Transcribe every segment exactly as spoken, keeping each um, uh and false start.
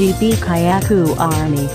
G B Kiaku Army.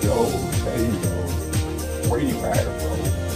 Yo, hey, bro, where you at, bro?